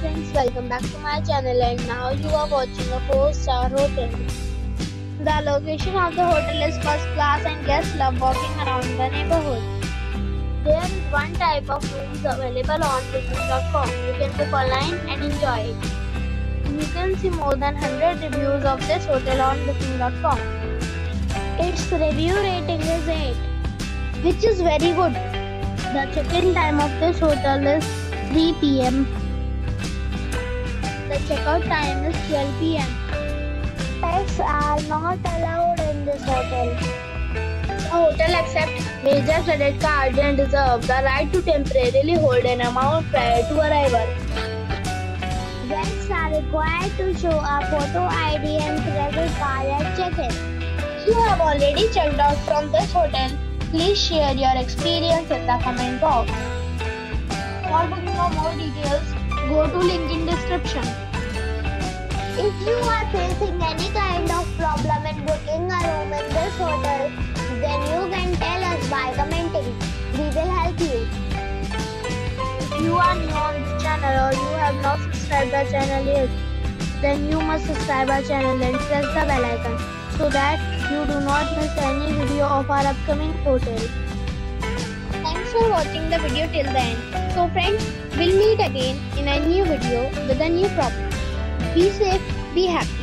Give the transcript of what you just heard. friends, welcome back to my channel, and now you are watching a 4-star hotel. The location of the hotel is first class and guests love walking around the neighborhood. There is one type of rooms available on booking.com. You can book online and enjoy it. You can see more than 100 reviews of this hotel on booking.com. Its review rating is 8, which is very good. The check-in time of this hotel is 3 p.m. The checkout time is 12 p.m. Pets are not allowed in this hotel. The hotel accepts major credit cards and reserves the right to temporarily hold an amount prior to arrival. Guests are required to show a photo ID and credit card at check-in. If you have already checked out from this hotel, please share your experience in the comment box. For booking or more details, go to link in description. If you are facing any kind of problem in booking a room in this hotel, then you can tell us by commenting. We will help you. If you are new on this channel or you have not subscribed our channel yet, then you must subscribe our channel and press the bell icon so that you do not miss any video of our upcoming hotel. Thanks for watching the video till the end. So friends, we'll meet again in a new video with a new problem. Be safe, be happy.